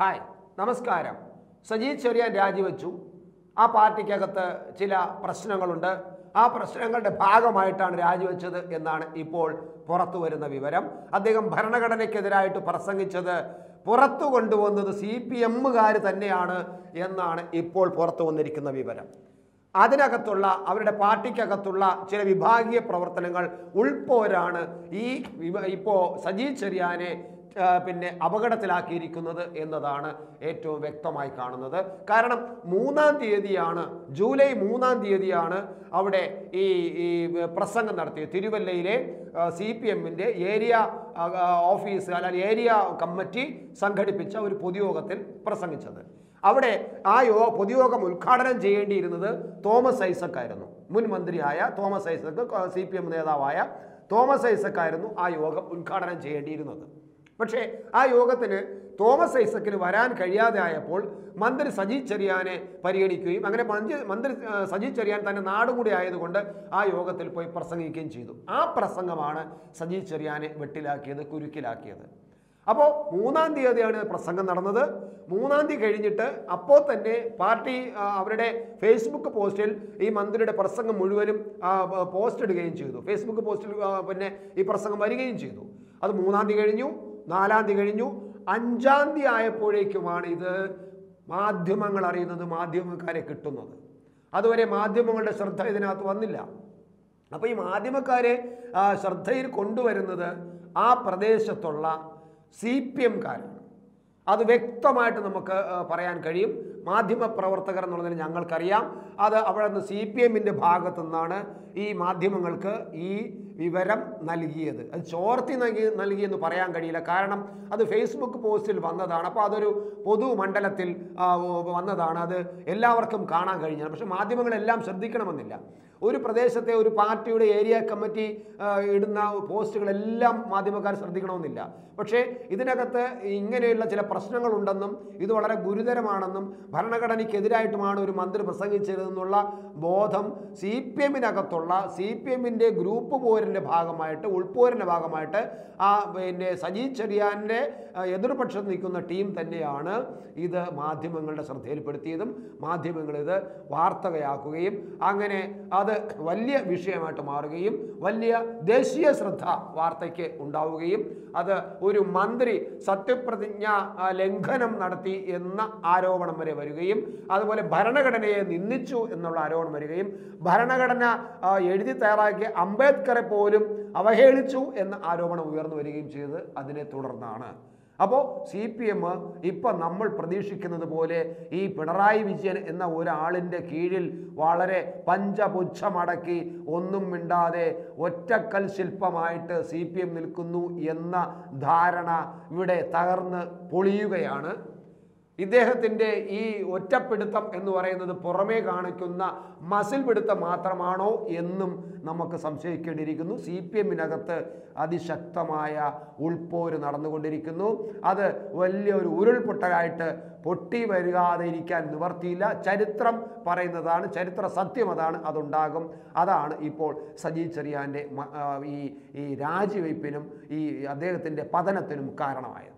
Hi നമസ്കാരം. സജീദ് ചെറിയാൻ രാജിവെച്ചു. ആ പാർട്ടിക്കകത്ത് ചില പ്രശ്നങ്ങളുണ്ട്. ആ പ്രശ്നങ്ങളുടെ ഭാഗമായിട്ടാണ് രാജിവെച്ചത് എന്നാണ് ഇപ്പോൾ പുറത്തു വരുന്ന വിവരം. അദ്ദേഹം ഭരണഘടനയ്ക്കെതിരായിട്ട് പ്രസംഗിച്ചത് പുറത്തു കൊണ്ടുവന്നത് സി പി എമ്മുകാർ തന്നെയാണ് എന്നാണ് ഇപ്പോൾ പുറത്തു വന്നിരിക്കുന്ന വിവരം. അതിനകത്തുള്ള അവരുടെ പാർട്ടിക്കകത്തുള്ള ചില വിഭാഗീയ പ്രവർത്തനങ്ങൾ ഉൾപ്പോരാണ് ഈ ഇപ്പോൾ സജീദ് ചെറിയാനെ പിന്നെ അപകടത്തിലാക്കിയിരിക്കുന്നത് എന്നതാണ് ഏറ്റവും വ്യക്തമായി കാണുന്നത്. കാരണം ജൂലൈ 3 തീയതിയാണ് അവിടെ ഈ പ്രസംഗം നടത്തിയത്. തിരുവല്ലയിലെ സി പി എമ്മിൻ്റെ ഏരിയ ഓഫീസ് അല്ലെങ്കിൽ ഏരിയ കമ്മിറ്റി സംഘടിപ്പിച്ച ഒരു പൊതുയോഗത്തിൽ പ്രസംഗിച്ചത്. അവിടെ ആ പൊതുയോഗം ഉദ്ഘാടനം ചെയ്യേണ്ടിയിരുന്നത് തോമസ് ഐസക് ആയിരുന്നു. മുൻ മന്ത്രിയായ Thomas Isaac, C P M നേതാവായ തോമസ് ഐസക് ആയിരുന്നു ആ യോഗം ഉദ്ഘാടനം ചെയ്യേണ്ടിയിരുന്നത്. പക്ഷേ ആ യോഗത്തിന് തോമസ് ഐസക്കിന് വരാൻ കഴിയാതെ ആയപ്പോൾ മന്ത്രി സജീദ് ചെറിയാനെ പരിഗണിക്കുകയും അങ്ങനെ മന്ത്രി സജീദ് ചെറിയാൻ തന്നെ നാടുകൂടി ആയതുകൊണ്ട് ആ യോഗത്തിൽ പോയി പ്രസംഗിക്കുകയും ചെയ്തു. ആ പ്രസംഗമാണ് സജീദ് ചെറിയാനെ വെട്ടിലാക്കിയത്, കുരുക്കിലാക്കിയത്. അപ്പോൾ 3 തീയതിയാണ് പ്രസംഗം നടന്നത്. 3 തീയതി കഴിഞ്ഞിട്ട് അപ്പോൾ തന്നെ പാർട്ടി അവരുടെ ഫേസ്ബുക്ക് പോസ്റ്റിൽ ഈ മന്ത്രിയുടെ പ്രസംഗം മുഴുവനും പോസ്റ്റ് ഇടുകയും ചെയ്തു. ഫേസ്ബുക്ക് പോസ്റ്റിൽ പിന്നെ ഈ പ്രസംഗം വരികയും ചെയ്തു. അത് 3 തീയതി കഴിഞ്ഞു, 4 തീയതി കഴിഞ്ഞു, 5 തീയതി ആയപ്പോഴേക്കുമാണ് ഇത് മാധ്യമങ്ങൾ അറിയുന്നത്, മാധ്യമക്കാരെ കിട്ടുന്നത്. അതുവരെ മാധ്യമങ്ങളുടെ ശ്രദ്ധ ഇതിനകത്ത് വന്നില്ല. അപ്പോൾ ഈ മാധ്യമക്കാരെ ശ്രദ്ധയിൽ കൊണ്ടുവരുന്നത് ആ പ്രദേശത്തുള്ള സി പി എംകാരാണ്. അത് വ്യക്തമായിട്ട് നമുക്ക് പറയാൻ കഴിയും. മാധ്യമപ്രവർത്തകർ എന്നുള്ളതിന് ഞങ്ങൾക്കറിയാം, അത് അവിടെ നിന്ന് സി പി എമ്മിൻ്റെ ഭാഗത്തു നിന്നാണ് ഈ മാധ്യമങ്ങൾക്ക് ഈ വിവരം നൽകിയത്. അത് ചോർത്തി നൽകിയെന്ന് പറയാൻ കഴിയില്ല. കാരണം അത് ഫേസ്ബുക്ക് പോസ്റ്റിൽ വന്നതാണ്. അപ്പോൾ അതൊരു പൊതുമണ്ഡലത്തിൽ വന്നതാണ്. അത് എല്ലാവർക്കും കാണാൻ കഴിഞ്ഞാണ്. പക്ഷേ മാധ്യമങ്ങളെല്ലാം ശ്രദ്ധിക്കണമെന്നില്ല. ഒരു പ്രദേശത്തെ ഒരു പാർട്ടിയുടെ ഏരിയ കമ്മിറ്റി ഇടുന്ന പോസ്റ്റുകളെല്ലാം മാധ്യമക്കാർ ശ്രദ്ധിക്കണമെന്നില്ല. പക്ഷേ ഇതിനകത്ത് ഇങ്ങനെയുള്ള ചില പ്രശ്നങ്ങളുണ്ടെന്നും ഇത് വളരെ ഗുരുതരമാണെന്നും ഭരണഘടനയ്ക്കെതിരായിട്ടുമാണ് ഒരു മന്ത്രി പ്രസംഗിച്ചതെന്നുള്ള ബോധം സി പി എമ്മിനകത്തുള്ള സി പി എമ്മിൻ്റെ ഗ്രൂപ്പ് പോരിൻ്റെ ഭാഗമായിട്ട്, ഉൾപോരിൻ്റെ ഭാഗമായിട്ട് ആ പിന്നെ സജീദ് ചെറിയാൻ്റെ എതിർപക്ഷത്ത് നിൽക്കുന്ന ടീം തന്നെയാണ് ഇത് മാധ്യമങ്ങളുടെ ശ്രദ്ധയിൽപ്പെടുത്തിയതും മാധ്യമങ്ങളിത് വാർത്തകയാക്കുകയും അങ്ങനെ അത് വലിയ വിഷയമായിട്ട് മാറുകയും വലിയ ദേശീയ ശ്രദ്ധ വാർത്തയ്ക്ക് ഉണ്ടാവുകയും അത് ഒരു മന്ത്രി സത്യപ്രതിജ്ഞ ലംഘനം നടത്തി എന്ന ആരോപണം വരെ വരികയും അതുപോലെ ഭരണഘടനയെ നിന്ദിച്ചു എന്നുള്ള ആരോപണം വരികയും ഭരണഘടന എഴുതി തയ്യാറാക്കിയ അംബേദ്കറെ പോലും അവഹേളിച്ചു എന്ന ആരോപണം ഉയർന്നു വരികയും ചെയ്തത് അതിനെ തുടർന്നാണ്. അപ്പോൾ സി പി എം ഇപ്പം നമ്മൾ പ്രതീക്ഷിക്കുന്നത് പോലെ ഈ പിണറായി വിജയൻ എന്ന ഒരാളിൻ്റെ കീഴിൽ വളരെ പഞ്ചപുച്ഛമടക്കി ഒന്നും മിണ്ടാതെ ഒറ്റക്കൽ ശില്പമായിട്ട് സി പി എം നിൽക്കുന്നു എന്ന ധാരണ ഇവിടെ തകർന്ന് പൊളിയുകയാണ്. ഇദ്ദേഹത്തിൻ്റെ ഈ ഒറ്റപ്പിടുത്തം എന്ന് പറയുന്നത് പുറമേ കാണിക്കുന്ന മസിൽ പിടുത്തം മാത്രമാണോ എന്നും നമുക്ക് സംശയിക്കേണ്ടിയിരിക്കുന്നു. സി പി എമ്മിനകത്ത് അതിശക്തമായ ഉൾപോര് നടന്നുകൊണ്ടിരിക്കുന്നു. അത് വലിയൊരു ഉരുൾപൊട്ടലായിട്ട് പൊട്ടി വരാതെ ഇരിക്കാൻ നിവർത്തിയില്ല. ചരിത്രം പറയുന്നതാണ്, ചരിത്ര സത്യം അതാണ്, അതുണ്ടാകും. അതാണ് ഇപ്പോൾ സജീദ് ചെറിയാൻ്റെ ഈ രാജിവയ്പ്പിനും ഈ അദ്ദേഹത്തിൻ്റെ പതനത്തിനും കാരണമായത്.